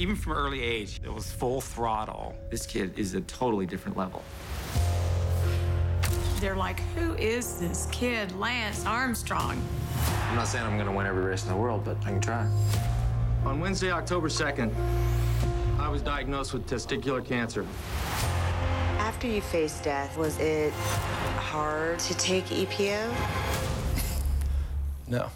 even from early age, it was full throttle. This kid is a totally different level. They're like, who is this kid, Lance Armstrong? I'm not saying I'm going to win every race in the world, but I can try. On Wednesday, October 2nd, I was diagnosed with testicular cancer. After you faced death, was it hard to take EPO? No.